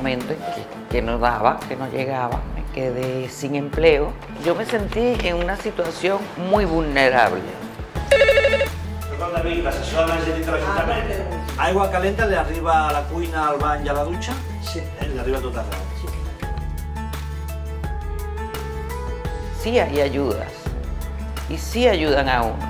momento en que no daba, que no llegaba, me quedé sin empleo. Yo me sentí en una situación muy vulnerable. Agua calenta de arriba a la cuina, al baño y a la ducha. Sí. De arriba total. Sí hay ayudas y sí ayudan a uno.